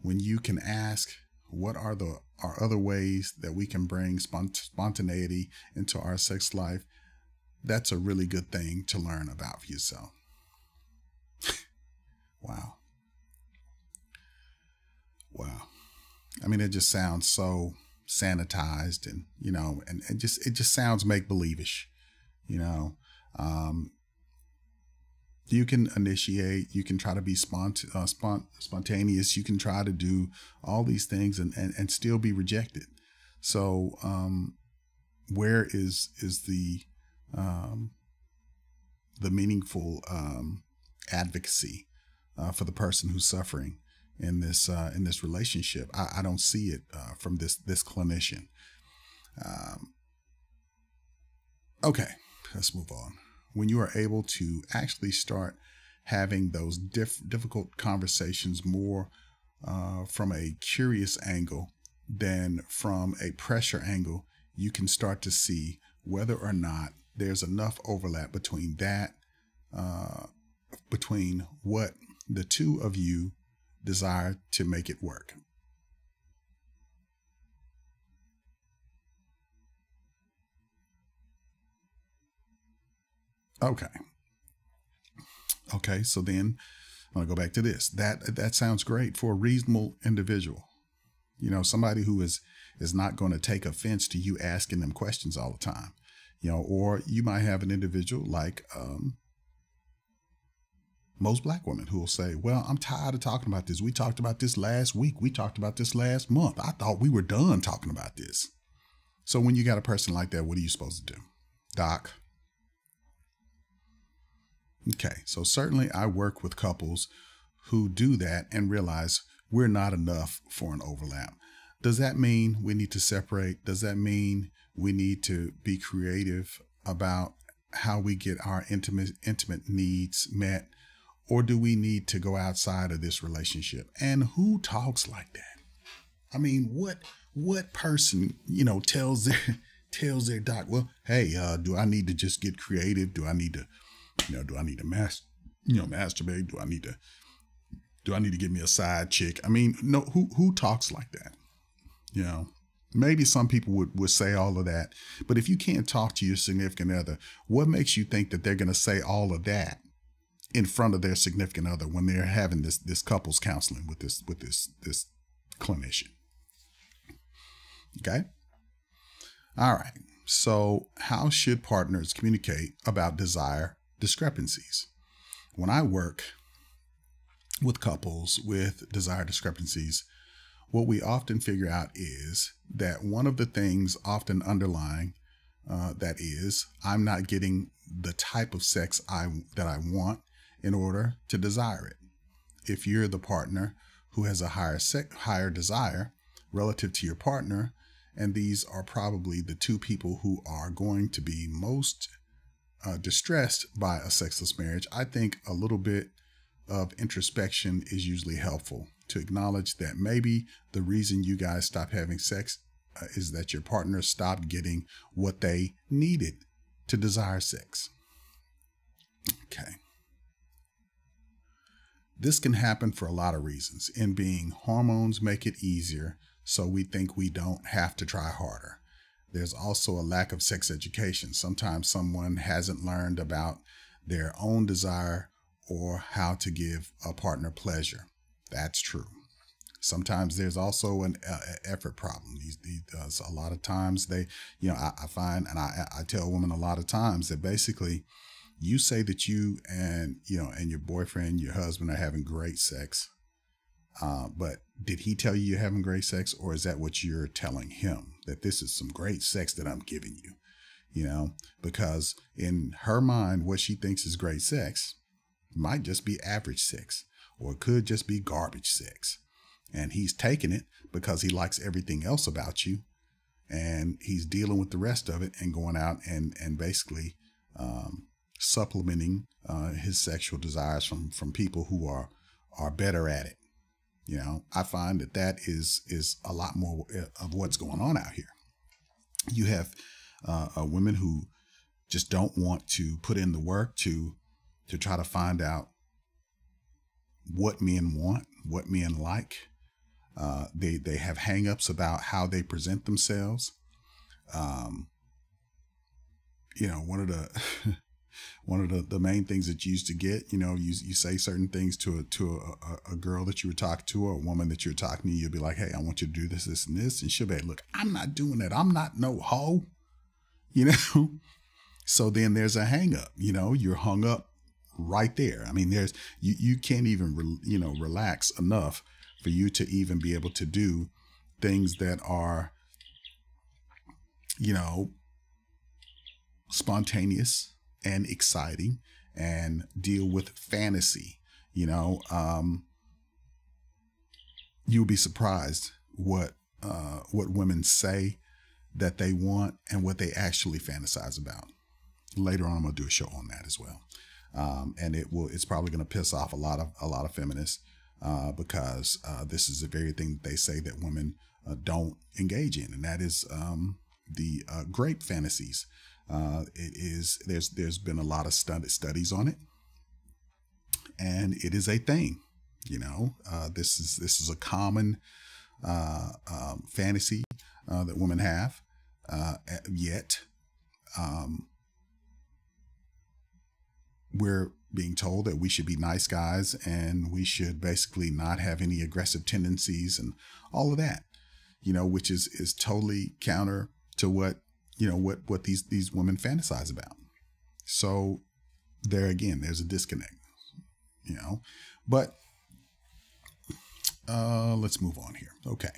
When you can ask, what are the are other ways that we can bring spont spontaneity into our sex life? That's a really good thing to learn about for yourself. Wow. Wow. I mean, it just sounds so sanitized, and, you know, and it just, it just sounds make-believe-ish, you know, um, you can initiate, you can try to be spont uh, spont spontaneous, you can try to do all these things and, and, and still be rejected. So um, where is is the, um, the meaningful um, advocacy uh, for the person who's suffering in this, uh, in this relationship? I, I don't see it uh, from this, this clinician. Um, okay, let's move on. When you are able to actually start having those diff difficult conversations more uh, from a curious angle than from a pressure angle, you can start to see whether or not there's enough overlap between that, uh, between what the two of you desire to make it work. Okay. Okay. So then I'm going to go back to this. That, that sounds great for a reasonable individual. You know, somebody who is, is not going to take offense to you asking them questions all the time, you know, or you might have an individual like, um, most Black women who will say, well, I'm tired of talking about this. We talked about this last week. We talked about this last month. I thought we were done talking about this. So when you got a person like that, what are you supposed to do, Doc? Okay, so certainly I work with couples who do that and realize we're not enough for an overlap. Does that mean we need to separate? Does that mean we need to be creative about how we get our intimate, intimate needs met? Or do we need to go outside of this relationship? And who talks like that? I mean, what what person, you know, tells their, tells their doc, well, hey, uh, do I need to just get creative? Do I need to... You know, do I need to mas you know, masturbate? Do I need to, do I need to get me a side chick? I mean, no, who, who talks like that? You know, maybe some people would, would say all of that, but if you can't talk to your significant other, what makes you think that they're going to say all of that in front of their significant other when they're having this, this couples counseling with this, with this, this clinician? Okay. All right. So how should partners communicate about desire discrepancies? When I work with couples with desire discrepancies, what we often figure out is that one of the things often underlying uh, that is, I'm not getting the type of sex I that I want in order to desire it. If you're the partner who has a higher sec, higher desire relative to your partner, and these are probably the two people who are going to be most Uh, distressed by a sexless marriage, I think a little bit of introspection is usually helpful to acknowledge that maybe the reason you guys stopped having sex uh, is that your partner stopped getting what they needed to desire sex. Okay. This can happen for a lot of reasons, in being hormones make it easier, so we think we don't have to try harder. There's also a lack of sex education. Sometimes someone hasn't learned about their own desire or how to give a partner pleasure. That's true. Sometimes there's also an uh, effort problem. These, these, uh, so a lot of times they, you know, I, I find, and I, I tell women a lot of times that basically you say that you and, you know, and your boyfriend, your husband are having great sex. Uh, but did he tell you you're having great sex, or is that what you're telling him, that this is some great sex that I'm giving you? You know, because in her mind, what she thinks is great sex might just be average sex, or it could just be garbage sex. And he's taking it because he likes everything else about you, and he's dealing with the rest of it and going out and, and basically, um, supplementing, uh, his sexual desires from, from people who are, are better at it. You know, I find that that is, is a lot more of what's going on out here. You have, uh, uh, women who just don't want to put in the work to, to try to find out what men want, what men like. Uh, they, they have hangups about how they present themselves. Um, you know, one of the, one of the, the main things that you used to get, you know, you, you say certain things to a, to a, a girl that you were talking to, or a woman that you're talking to, you'll be like, hey, I want you to do this, this, and this. And she'll be like, look, I'm not doing that. I'm not no hoe, you know? So then there's a hang up, you know, you're hung up right there. I mean, there's, you, you can't even, re, you know, relax enough for you to even be able to do things that are, you know, spontaneous and exciting, and deal with fantasy. You know, um, you'll be surprised what, uh, what women say that they want and what they actually fantasize about. Later on, I'm gonna do a show on that as well. Um, and it will, it's probably going to piss off a lot of, a lot of feminists, uh, because, uh, this is the very thing that they say that women uh, don't engage in. And that is, um, the, uh, grape fantasies. Uh, it is, there's, there's been a lot of stud studies on it, and it is a thing, you know, uh, this is, this is a common, uh, um, fantasy, uh, that women have, uh, yet, um, we're being told that we should be nice guys, and we should basically not have any aggressive tendencies and all of that, you know, which is, is totally counter to what, you know, what, what these, these women fantasize about. So there again, there's a disconnect, you know, but, uh, let's move on here. Okay.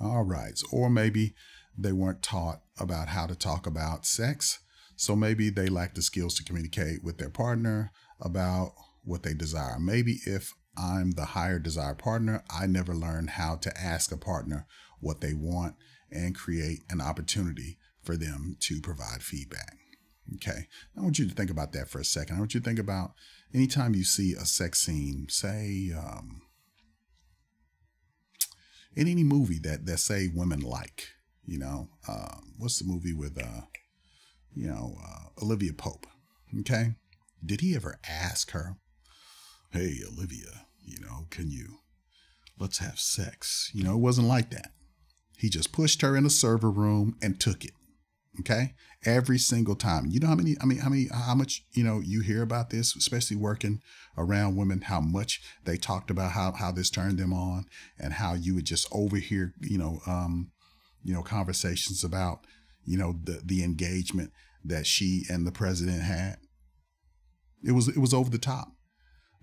All right. So, or maybe they weren't taught about how to talk about sex. So maybe they lack the skills to communicate with their partner about what they desire. Maybe if I'm the higher desire partner, I never learned how to ask a partner what they want and create an opportunity for them to provide feedback. Okay. I want you to think about that for a second. I want you to think about anytime you see a sex scene, say, um, in any movie that, that say women like. You know, uh, what's the movie with, uh, you know, uh, Olivia Pope? Okay. Did he ever ask her, hey, Olivia, you know, can you, let's have sex? You know, it wasn't like that. He just pushed her in a server room and took it. Okay. Every single time. You know how many, I mean, how many, how much, you know, you hear about this, especially working around women, how much they talked about how, how this turned them on, and how you would just overhear, you know, um, you know, conversations about, you know, the, the engagement that she and the president had. It was, it was over the top.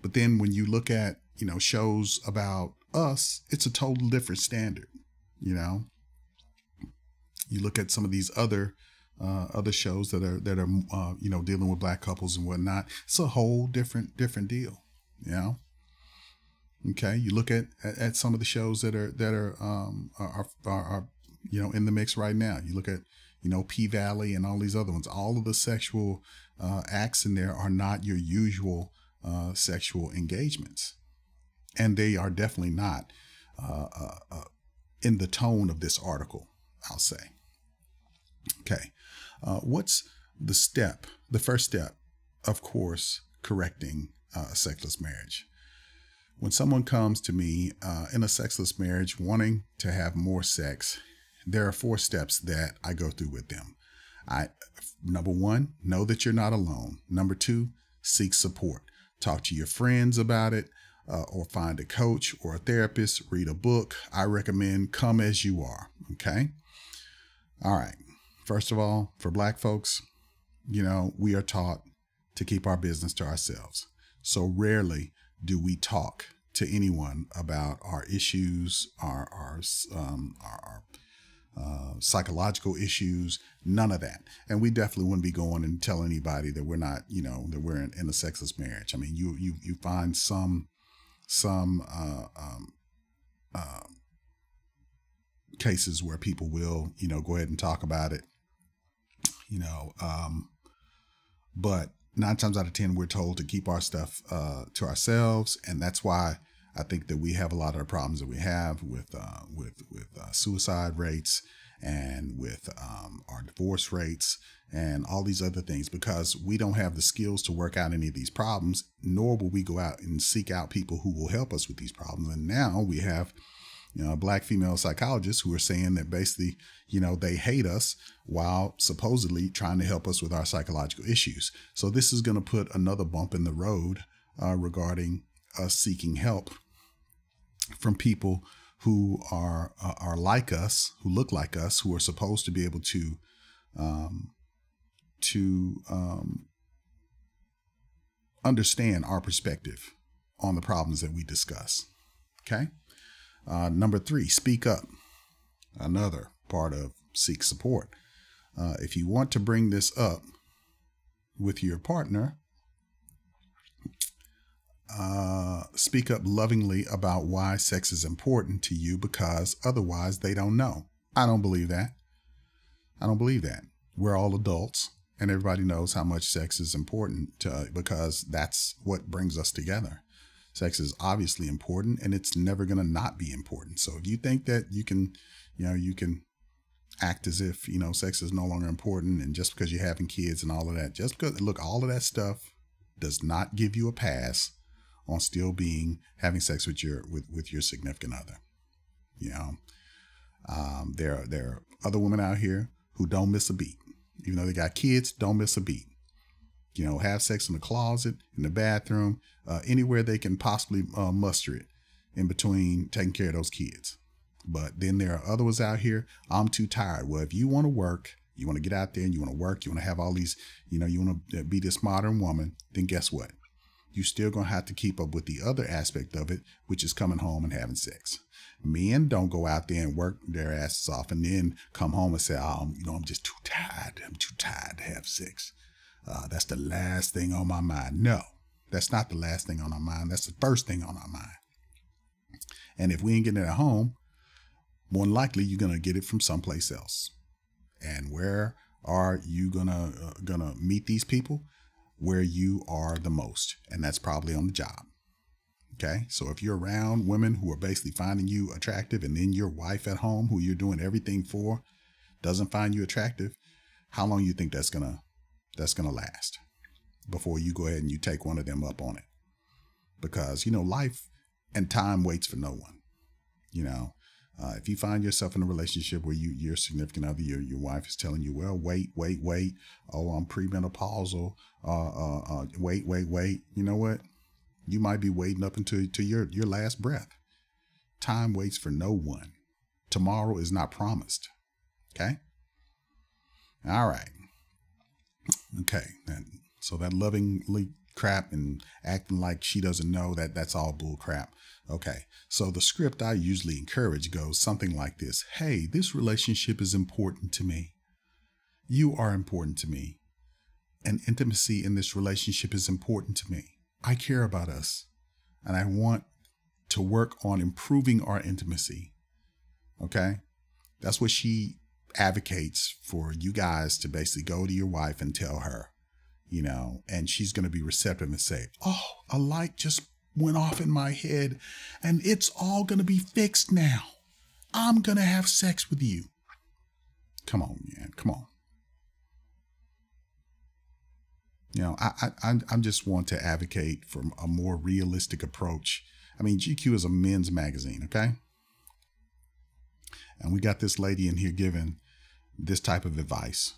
But then when you look at, you know, shows about us, it's a total different standard. You know, you look at some of these other, uh, other shows that are, that are, uh, you know, dealing with black couples and whatnot. It's a whole different, different deal, you know? Okay. You look at, at, at some of the shows that are, that are, um, are, are, are you know, in the mix right now. You look at, you know, P-Valley and all these other ones. All of the sexual uh, acts in there are not your usual uh, sexual engagements. And they are definitely not uh, uh, in the tone of this article, I'll say. Okay, uh, what's the step? The first step, of course, correcting uh, a sexless marriage. When someone comes to me uh, in a sexless marriage wanting to have more sex, there are four steps that I go through with them. I, number one, know that you're not alone. Number two, seek support. Talk to your friends about it, uh, or find a coach or a therapist, read a book. I recommend Come As You Are. Okay. All right. First of all, for Black folks, you know, we are taught to keep our business to ourselves. So rarely do we talk to anyone about our issues, our, our, um, our, Uh, psychological issues, none of that. And we definitely wouldn't be going and tell anybody that we're not, you know, that we're in, in a sexless marriage. I mean, you, you, you find some, some, uh, um, uh, cases where people will, you know, go ahead and talk about it, you know, um, but nine times out of ten, we're told to keep our stuff, uh, to ourselves. And that's why I think that we have a lot of the problems that we have with uh, with with uh, suicide rates and with um, our divorce rates and all these other things, because we don't have the skills to work out any of these problems, nor will we go out and seek out people who will help us with these problems. And now we have, you know, Black female psychologists who are saying that basically, you know, they hate us while supposedly trying to help us with our psychological issues. So this is going to put another bump in the road uh, regarding us seeking help from people who are uh, are like us, who look like us, who are supposed to be able to um, to um, understand our perspective on the problems that we discuss. Okay. Uh, number three, speak up. Another part of seek support. Uh, if you want to bring this up with your partner, uh, speak up lovingly about why sex is important to you, because otherwise they don't know. I don't believe that. I don't believe that. We're all adults and everybody knows how much sex is important to, uh, because that's what brings us together. Sex is obviously important and it's never going to not be important. So if you think that you can, you know, you can act as if, you know, sex is no longer important, and just because you're having kids and all of that, just because, look, all of that stuff does not give you a pass on still being, having sex with your, with, with your significant other. You know, um, there are, there are other women out here who don't miss a beat, even though they got kids, don't miss a beat, you know, have sex in the closet, in the bathroom, uh, anywhere they can possibly uh, muster it in between taking care of those kids. But then there are others out here, I'm too tired. Well, if you want to work, you want to get out there and you want to work, you want to have all these, you know, you want to be this modern woman, then guess what? You're still going to have to keep up with the other aspect of it, which is coming home and having sex. Men don't go out there and work their asses off and then come home and say, oh, you know, I'm just too tired. I'm too tired to have sex. Uh, that's the last thing on my mind. No, that's not the last thing on our mind. That's the first thing on our mind. And if we ain't getting it at home, more than likely you're going to get it from someplace else. And where are you going to uh, going to meet these people? Where you are the most, and that's probably on the job. Okay, so if you're around women who are basically finding you attractive, and then your wife at home, who you're doing everything for, doesn't find you attractive, how long you think that's gonna that's gonna last before you go ahead and you take one of them up on it? Because, you know, life and time waits for no one. You know, uh, if you find yourself in a relationship where you your significant other, your your wife is telling you, well, wait, wait, wait, oh, I'm premenopausal. Uh, uh, uh, wait, wait, wait. You know what? You might be waiting up until to your, your last breath. Time waits for no one. Tomorrow is not promised. Okay. All right. Okay. And so that lovingly crap and acting like she doesn't know, that that's all bull crap. Okay. So the script I usually encourage goes something like this. Hey, this relationship is important to me. You are important to me. And intimacy in this relationship is important to me. I care about us and I want to work on improving our intimacy. Okay. That's what she advocates for you guys to basically go to your wife and tell her, you know, and she's going to be receptive and say, oh, a light just went off in my head and it's all going to be fixed now. I'm going to have sex with you. Come on, man. Come on. You know, I, I, I just want to advocate for a more realistic approach. I mean, G Q is a men's magazine, okay? And we got this lady in here giving this type of advice,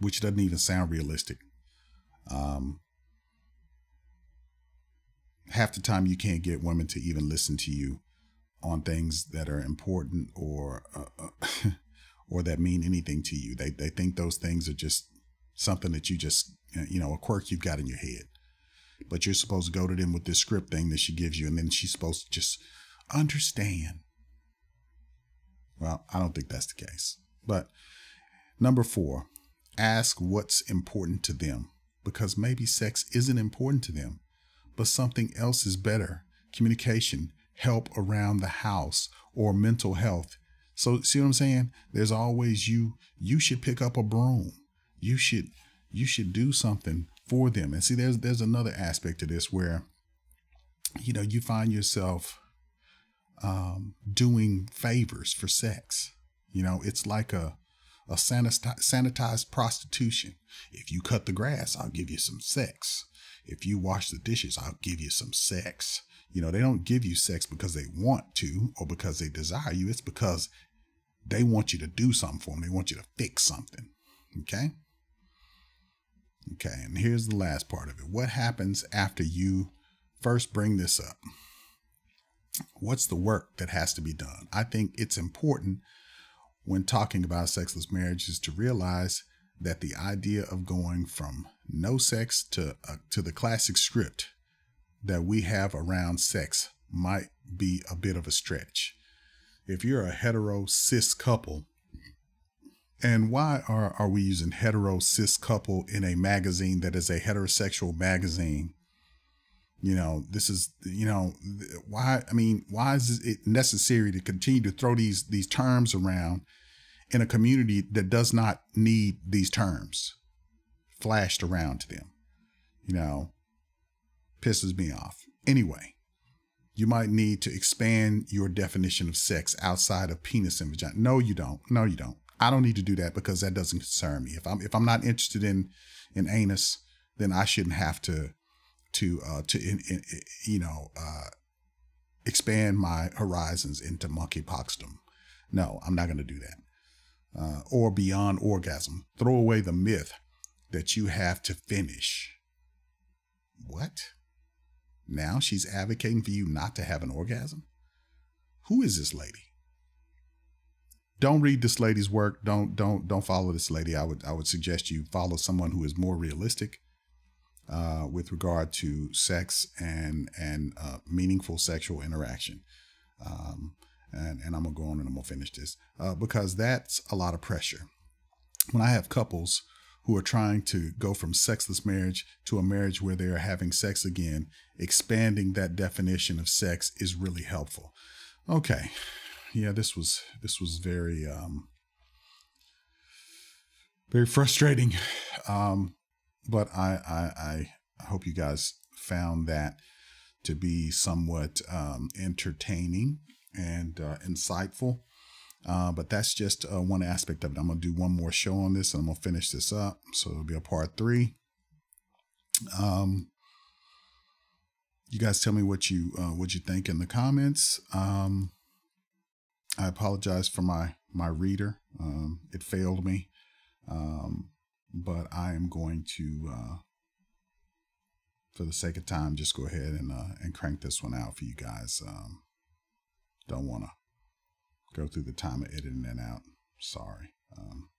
which doesn't even sound realistic. Um, half the time you can't get women to even listen to you on things that are important or, uh, or that mean anything to you. They, they think those things are just something that you just, you know, a quirk you've got in your head, but you're supposed to go to them with this script thing that she gives you. And then she's supposed to just understand. Well, I don't think that's the case. But number four, ask what's important to them, because maybe sex isn't important to them, but something else is better. Communication, help around the house, or mental health. So see what I'm saying? There's always you, you should pick up a broom. You should, you should do something for them. And see, there's, there's another aspect to this where, you know, you find yourself um, doing favors for sex. You know, it's like a, a sanitized, sanitized prostitution. If you cut the grass, I'll give you some sex. If you wash the dishes, I'll give you some sex. You know, they don't give you sex because they want to or because they desire you. It's because they want you to do something for them. They want you to fix something. Okay. Okay. And here's the last part of it. What happens after you first bring this up? What's the work that has to be done? I think it's important when talking about sexless marriage is to realize that the idea of going from no sex to, uh, to the classic script that we have around sex might be a bit of a stretch. If you're a hetero cis couple, and why are, are we using hetero cis couple in a magazine that is a heterosexual magazine? You know, this is, you know, why, I mean, why is it necessary to continue to throw these, these terms around in a community that does not need these terms flashed around to them? You know, pisses me off. Anyway, you might need to expand your definition of sex outside of penis and vagina. No, you don't. No, you don't. I don't need to do that because that doesn't concern me. If I'm, if I'm not interested in, in anus, then I shouldn't have to, to, uh, to, in, in, you know, uh, expand my horizons into monkeypoxdom. No, I'm not going to do that. Uh, or beyond orgasm. Throw away the myth that you have to finish. What? Now she's advocating for you not to have an orgasm? Who is this lady? Don't read this lady's work. Don't, don't, don't follow this lady. I would, I would suggest you follow someone who is more realistic uh, with regard to sex and, and uh, meaningful sexual interaction. Um, and, and I'm gonna go on and I'm gonna finish this uh, because that's a lot of pressure. When I have couples who are trying to go from sexless marriage to a marriage where they are having sex again, expanding that definition of sex is really helpful. Okay. Yeah, this was, this was very, um, very frustrating. Um, but I, I, I hope you guys found that to be somewhat, um, entertaining and, uh, insightful. Uh, but that's just uh, one aspect of it. I'm going to do one more show on this and I'm going to finish this up. So it'll be a part three. Um, you guys tell me what you, uh, what you think in the comments. Um, I apologize for my, my reader. Um, it failed me. Um, but I am going to, uh, for the sake of time, just go ahead and, uh, and crank this one out for you guys. Um, don't want to go through the time of editing that out. Sorry. Um,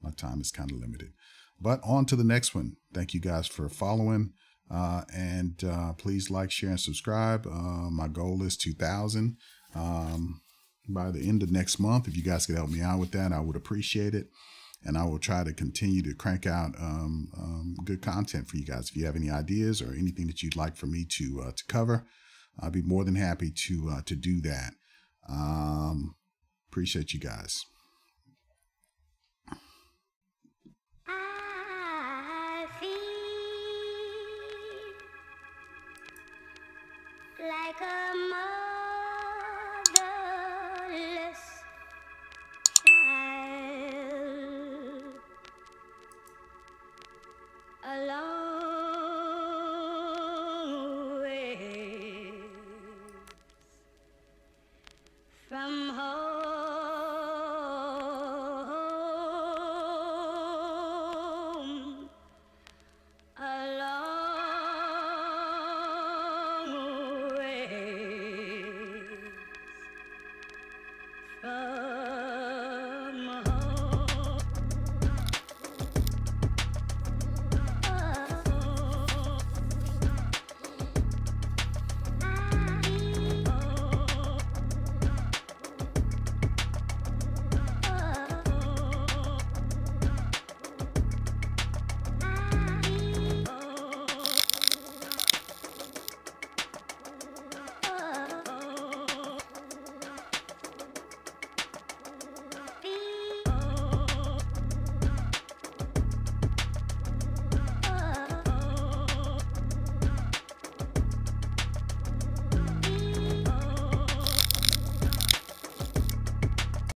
my time is kind of limited, but on to the next one. Thank you guys for following. Uh, and, uh, please like, share, and subscribe. Uh, my goal is two thousand. Um, by the end of next month. If you guys could help me out with that, I would appreciate it. And I will try to continue to crank out um, um, good content for you guys. If you have any ideas or anything that you'd like for me to, uh, to cover, I'd be more than happy to, uh, to do that. Um, appreciate you guys. I feel like a mother.